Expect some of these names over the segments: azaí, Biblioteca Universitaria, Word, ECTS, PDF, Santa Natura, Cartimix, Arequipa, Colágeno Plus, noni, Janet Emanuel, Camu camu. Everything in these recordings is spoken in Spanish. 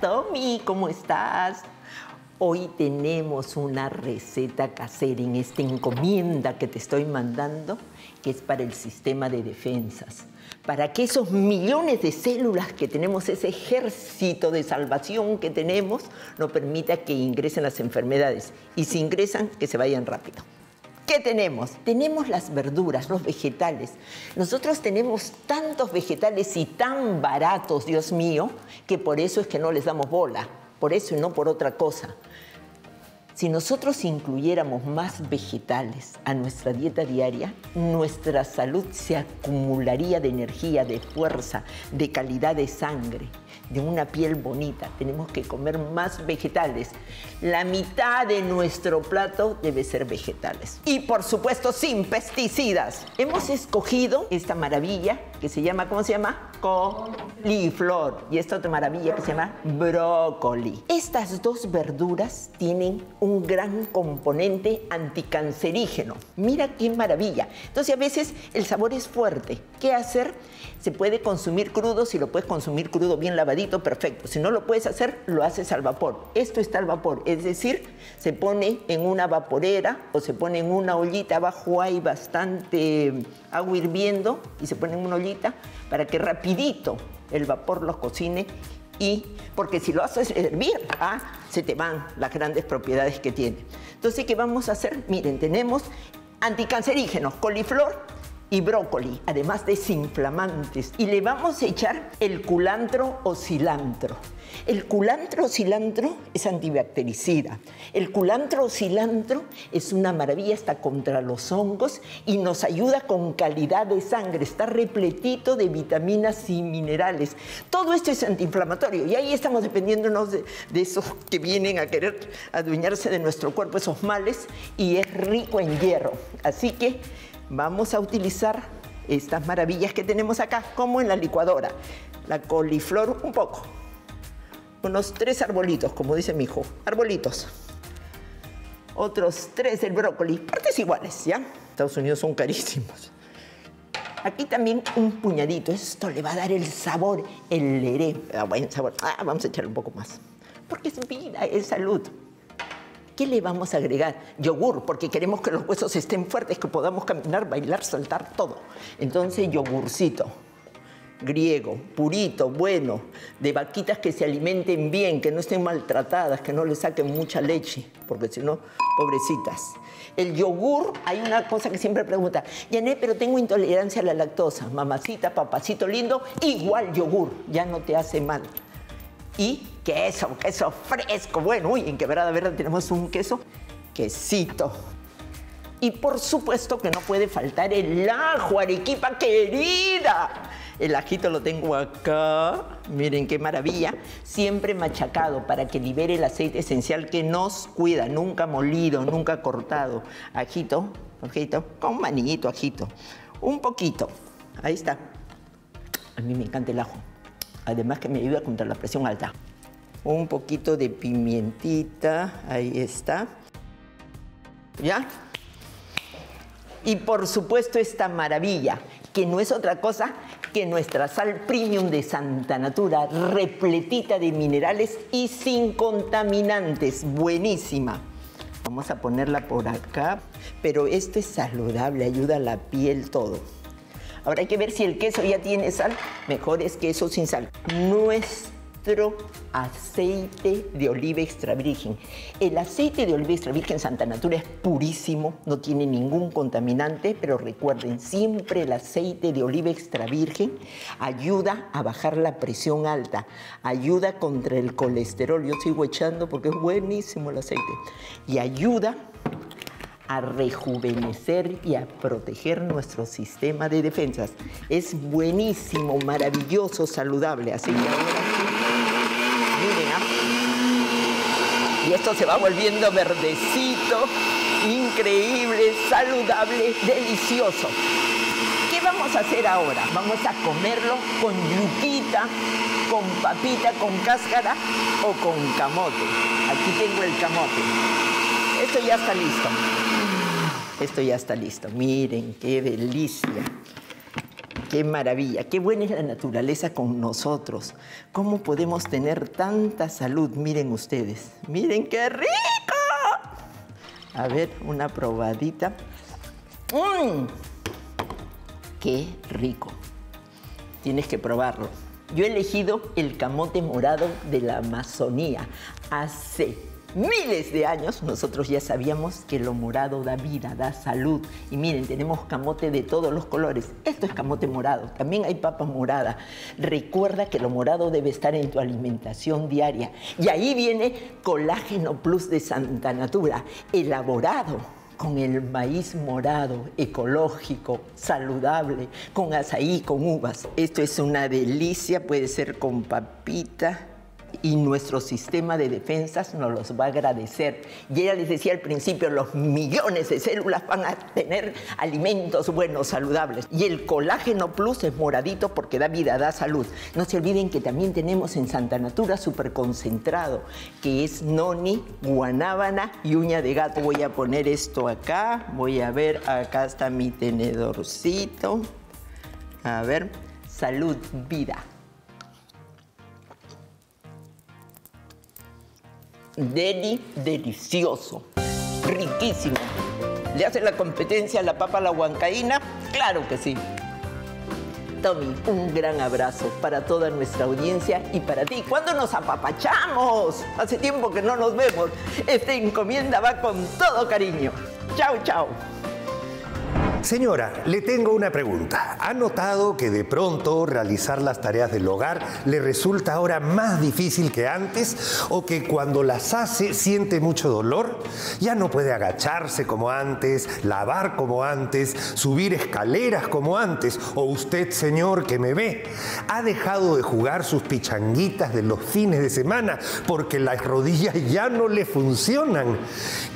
Tommy, ¿cómo estás? Hoy tenemos una receta casera en esta encomienda que te estoy mandando, que es para el sistema de defensas, para que esos millones de células que tenemos, ese ejército de salvación que tenemos, no permita que ingresen las enfermedades. Y si ingresan, que se vayan rápido. ¿Qué tenemos? Tenemos las verduras, los vegetales. Nosotros tenemos tantos vegetales y tan baratos, Dios mío, que por eso es que no les damos bola. Por eso y no por otra cosa. Si nosotros incluyéramos más vegetales a nuestra dieta diaria, nuestra salud se acumularía de energía, de fuerza, de calidad de sangre, de una piel bonita. Tenemos que comer más vegetales. La mitad de nuestro plato debe ser vegetales. Y, por supuesto, sin pesticidas. Hemos escogido esta maravilla que se llama, ¿cómo se llama? Coliflor. Y esta otra maravilla que se llama brócoli. Estas dos verduras tienen un gran componente anticancerígeno. Mira qué maravilla. Entonces, a veces el sabor es fuerte. ¿Qué hacer? Se puede consumir crudo. Si lo puedes consumir crudo, bien lavado, perfecto. Si no lo puedes hacer, lo haces al vapor. Esto está al vapor, es decir, se pone en una vaporera o se pone en una ollita. Abajo hay bastante agua hirviendo y se pone en una ollita para que rapidito el vapor los cocine. Y porque si lo haces hervir, se te van las grandes propiedades que tiene. Entonces, ¿qué vamos a hacer? Miren, tenemos anticancerígenos, coliflor y brócoli, además desinflamantes. Y le vamos a echar el culantro o cilantro. El culantro o cilantro es antibactericida. El culantro o cilantro es una maravilla, está contra los hongos y nos ayuda con calidad de sangre. Está repletito de vitaminas y minerales. Todo esto es antiinflamatorio y ahí estamos dependiéndonos de esos que vienen a querer adueñarse de nuestro cuerpo, esos males, y es rico en hierro. Así que vamos a utilizar estas maravillas que tenemos acá, como en la licuadora. La coliflor un poco. Unos 3 arbolitos, como dice mi hijo. Arbolitos. Otros 3 del brócoli. Partes iguales, ¿ya? Estados Unidos son carísimos. Aquí también un puñadito. Esto le va a dar el sabor, el leré. Buen sabor. Vamos a echarle un poco más. Porque es vida, es salud. ¿Qué le vamos a agregar? Yogur, porque queremos que los huesos estén fuertes, que podamos caminar, bailar, saltar, todo. Entonces, yogurcito griego, purito, bueno, de vaquitas que se alimenten bien, que no estén maltratadas, que no les saquen mucha leche, porque si no, pobrecitas. El yogur, hay una cosa que siempre pregunta, Janet, pero tengo intolerancia a la lactosa. Mamacita, papacito lindo, igual yogur, ya no te hace mal. Y queso, queso fresco. Bueno, uy, en Quebrada Verde tenemos un queso, quesito. Y por supuesto que no puede faltar el ajo, Arequipa querida. El ajito lo tengo acá. Miren qué maravilla. Siempre machacado para que libere el aceite esencial que nos cuida. Nunca molido, nunca cortado. Ajito, ojito, con manillito, ajito. Un poquito. Ahí está. A mí me encanta el ajo. Además que me ayuda contra la presión alta. Un poquito de pimientita, ahí está. ¿Ya? Y por supuesto esta maravilla, que no es otra cosa que nuestra sal premium de Santa Natura, repletita de minerales y sin contaminantes. Buenísima. Vamos a ponerla por acá. Pero esto es saludable, ayuda a la piel, todo. Ahora hay que ver si el queso ya tiene sal. Mejor es queso sin sal. Nuestro aceite de oliva extra virgen. El aceite de oliva extra virgen Santa Natura es purísimo, no tiene ningún contaminante, pero recuerden, siempre el aceite de oliva extra virgen ayuda a bajar la presión alta, ayuda contra el colesterol. Yo sigo echando porque es buenísimo el aceite. Y ayuda a rejuvenecer y a proteger nuestro sistema de defensas. Es buenísimo, maravilloso, saludable. Así que ahora, miren, y esto se va volviendo verdecito, increíble, saludable, delicioso. ¿Qué vamos a hacer ahora? Vamos a comerlo con yuquita, con papita, con cáscara o con camote. Aquí tengo el camote. Esto ya está listo. Esto ya está listo. Miren qué delicia. ¡Qué maravilla! ¡Qué buena es la naturaleza con nosotros! ¿Cómo podemos tener tanta salud? Miren ustedes. ¡Miren qué rico! A ver, una probadita. ¡Mmm! ¡Qué rico! Tienes que probarlo. Yo he elegido el camote morado de la Amazonía. Hace miles de años nosotros ya sabíamos que lo morado da vida, da salud. Y miren, tenemos camote de todos los colores. Esto es camote morado. También hay papa morada. Recuerda que lo morado debe estar en tu alimentación diaria. Y ahí viene Colágeno Plus de Santa Natura, elaborado con el maíz morado, ecológico, saludable, con azaí, con uvas. Esto es una delicia, puede ser con papita y nuestro sistema de defensas nos los va a agradecer. Y ella les decía al principio, los millones de células van a tener alimentos buenos, saludables. Y el Colágeno Plus es moradito porque da vida, da salud. No se olviden que también tenemos en Santa Natura superconcentrado, que es noni, guanábana y uña de gato. Voy a poner esto acá, voy a ver, acá está mi tenedorcito. A ver, salud, vida. Delicioso, riquísimo. ¿Le hace la competencia a la papa a la huancaína? ¡Claro que sí! Tommy, un gran abrazo para toda nuestra audiencia y para ti. ¿Cuándo nos apapachamos? Hace tiempo que no nos vemos. Esta encomienda va con todo cariño. ¡Chao, chao! Señora, le tengo una pregunta. ¿Ha notado que de pronto realizar las tareas del hogar le resulta ahora más difícil que antes? ¿O que cuando las hace siente mucho dolor? Ya no puede agacharse como antes, lavar como antes, subir escaleras como antes. ¿O usted, señor, que me ve? ¿Ha dejado de jugar sus pichanguitas de los fines de semana porque las rodillas ya no le funcionan?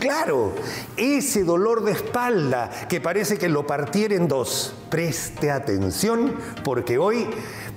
Claro, ese dolor de espalda que parece que lo partiera en dos. Preste atención porque hoy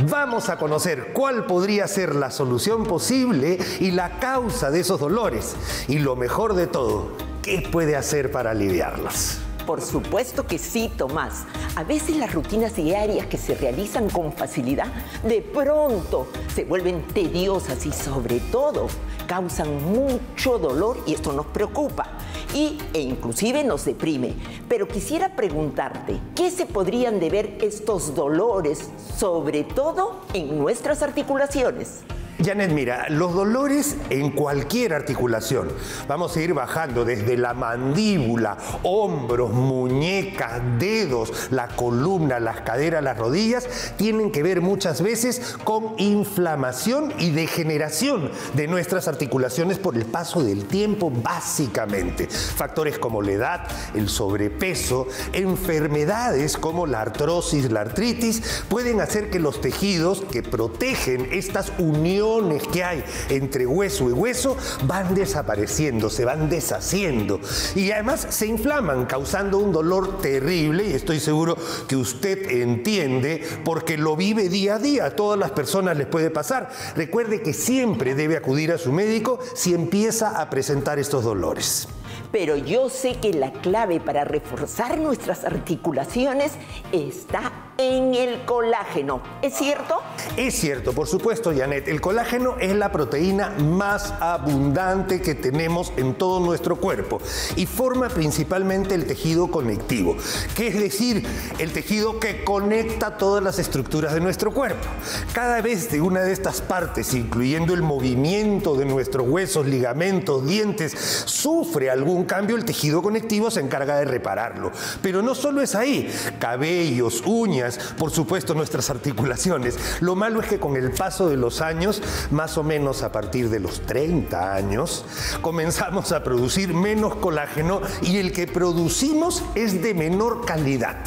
vamos a conocer cuál podría ser la solución posible y la causa de esos dolores. Y lo mejor de todo, ¿qué puede hacer para aliviarlos? Por supuesto que sí, Tomás. A veces las rutinas diarias que se realizan con facilidad, de pronto se vuelven tediosas y sobre todo causan mucho dolor y esto nos preocupa e inclusive nos deprime. Pero quisiera preguntarte, ¿qué se podrían deber estos dolores, sobre todo en nuestras articulaciones? Janet, mira, los dolores en cualquier articulación. Vamos a ir bajando desde la mandíbula, hombros, muñecas, dedos, la columna, las caderas, las rodillas, tienen que ver muchas veces con inflamación y degeneración de nuestras articulaciones por el paso del tiempo, básicamente. Factores como la edad, el sobrepeso, enfermedades como la artrosis, la artritis, pueden hacer que los tejidos que protegen estas uniones que hay entre hueso y hueso van desapareciendo, se van deshaciendo y además se inflaman causando un dolor terrible, y estoy seguro que usted entiende porque lo vive día a día. A todas las personas les puede pasar. Recuerde que siempre debe acudir a su médico si empieza a presentar estos dolores. Pero yo sé que la clave para reforzar nuestras articulaciones está en el colágeno. ¿Es cierto? Es cierto, por supuesto, Janet. El colágeno es la proteína más abundante que tenemos en todo nuestro cuerpo y forma principalmente el tejido conectivo, que es decir, el tejido que conecta todas las estructuras de nuestro cuerpo. Cada vez de una de estas partes, incluyendo el movimiento de nuestros huesos, ligamentos, dientes, sufre algún cambio, el tejido conectivo se encarga de repararlo. Pero no solo es ahí, cabellos, uñas, por supuesto nuestras articulaciones. Lo malo es que con el paso de los años, más o menos a partir de los 30 años, comenzamos a producir menos colágeno y el que producimos es de menor calidad.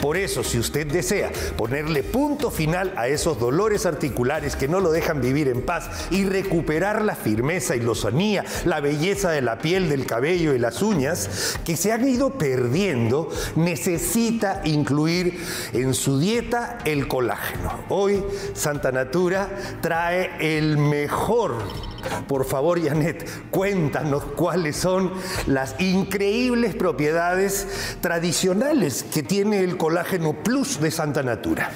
Por eso, si usted desea ponerle punto final a esos dolores articulares que no lo dejan vivir en paz y recuperar la firmeza y lozanía, la belleza de la piel, del cabello y las uñas que se han ido perdiendo, necesita incluir en su dieta el colágeno. Hoy Santa Natura trae el mejor Por favor, Janet, cuéntanos cuáles son las increíbles propiedades tradicionales que tiene el Colágeno Plus de Santa Natura.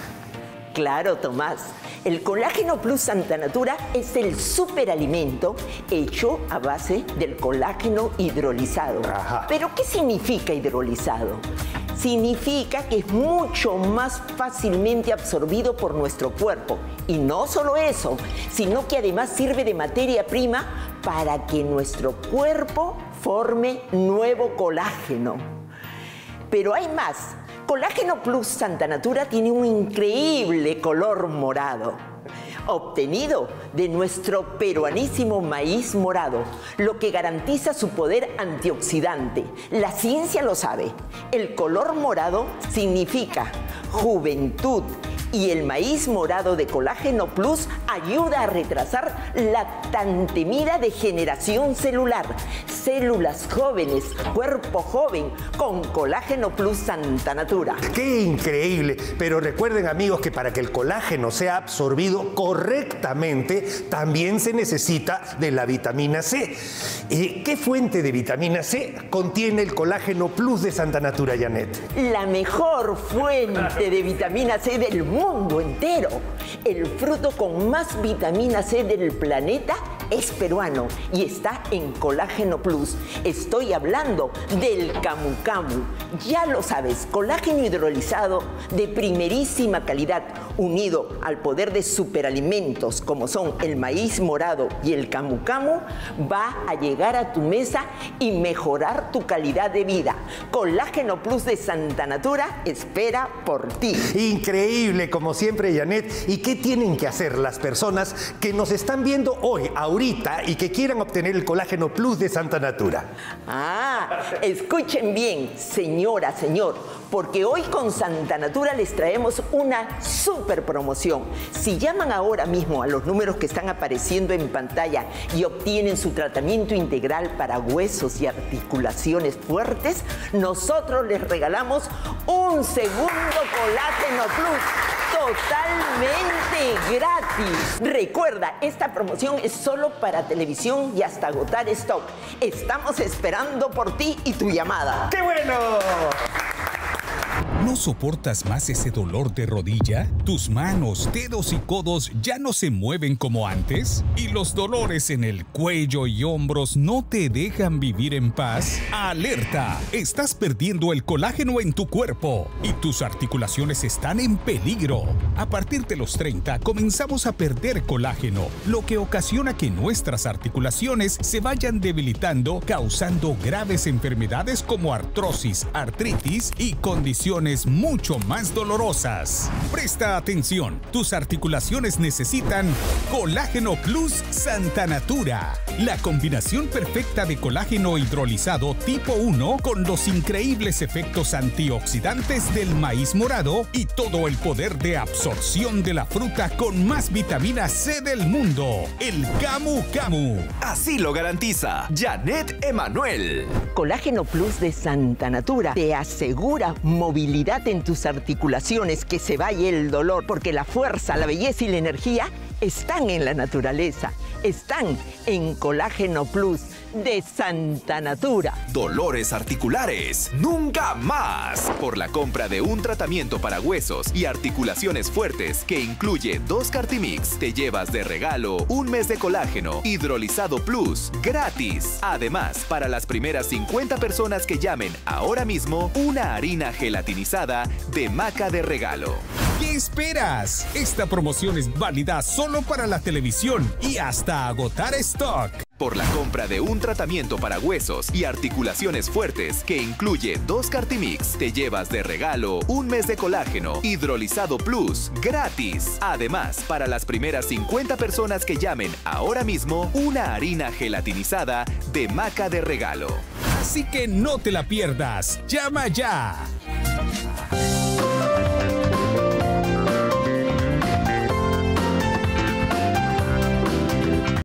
Claro, Tomás. El Colágeno Plus Santa Natura es el superalimento hecho a base del colágeno hidrolizado. Ajá. ¿Pero qué significa hidrolizado? Significa que es mucho más fácilmente absorbido por nuestro cuerpo. Y no solo eso, sino que además sirve de materia prima para que nuestro cuerpo forme nuevo colágeno. Pero hay más. Colágeno Plus Santa Natura tiene un increíble color morado, obtenido de nuestro peruanísimo maíz morado, lo que garantiza su poder antioxidante. La ciencia lo sabe. El color morado significa juventud y el maíz morado de Colágeno Plus ayuda a retrasar la tan temida degeneración celular. Células jóvenes, cuerpo joven, con Colágeno Plus Santa Natura. ¡Qué increíble! Pero recuerden, amigos, que para que el colágeno sea absorbido correctamente, también se necesita de la vitamina C. ¿Qué fuente de vitamina C contiene el Colágeno Plus de Santa Natura, Janet? La mejor fuente de vitamina C del mundo entero. El fruto con más vitamina C del planeta es peruano y está en Colágeno Plus. Estoy hablando del camu camu. Ya lo sabes, colágeno hidrolizado de primerísima calidad, unido al poder de superalimentos como son el maíz morado y el camu camu, va a llegar a tu mesa y mejorar tu calidad de vida. Colágeno Plus de Santa Natura espera por ti. Increíble, como siempre, Janet. ¿Y qué tienen que hacer las personas que nos están viendo hoy, ahorita, y que quieran obtener el Colágeno Plus de Santa Natura? Escuchen bien, señora, señor, porque hoy con Santa Natura les traemos una super promoción. Si llaman ahora mismo a los números que están apareciendo en pantalla y obtienen su tratamiento integral para huesos y articulaciones fuertes, nosotros les regalamos un segundo Colágeno Plus totalmente gratis. Recuerda, esta promoción es solo para televisión y hasta agotar stock. Estamos esperando por ti y tu llamada. ¡Qué bueno! ¿No soportas más ese dolor de rodilla? ¿Tus manos, dedos y codos ya no se mueven como antes? ¿Y los dolores en el cuello y hombros no te dejan vivir en paz? ¡Alerta! Estás perdiendo el colágeno en tu cuerpo y tus articulaciones están en peligro. A partir de los 30 comenzamos a perder colágeno, lo que ocasiona que nuestras articulaciones se vayan debilitando, causando graves enfermedades como artrosis, artritis y condiciones mucho más dolorosas. Presta atención, tus articulaciones necesitan Colágeno Plus Santa Natura, la combinación perfecta de colágeno hidrolizado tipo 1 con los increíbles efectos antioxidantes del maíz morado y todo el poder de absorción de la fruta con más vitamina C del mundo, el camu camu. Así lo garantiza Janet Emanuel. Colágeno Plus de Santa Natura te asegura movilidad en tus articulaciones, que se vaya el dolor, porque la fuerza, la belleza y la energía están en la naturaleza, están en Colágeno Plus de Santa Natura. Dolores articulares, nunca más. Por la compra de un tratamiento para huesos y articulaciones fuertes que incluye 2 Cartimix, te llevas de regalo un mes de colágeno hidrolizado Plus gratis. Además, para las primeras 50 personas que llamen ahora mismo, una harina gelatinizada de maca de regalo. ¿Qué esperas? Esta promoción es válida solo para la televisión y hasta agotar stock. Por la compra de un tratamiento para huesos y articulaciones fuertes que incluye 2 Cartimix, te llevas de regalo un mes de colágeno hidrolizado Plus gratis. Además, para las primeras 50 personas que llamen ahora mismo, una harina gelatinizada de maca de regalo. Así que no te la pierdas. Llama ya.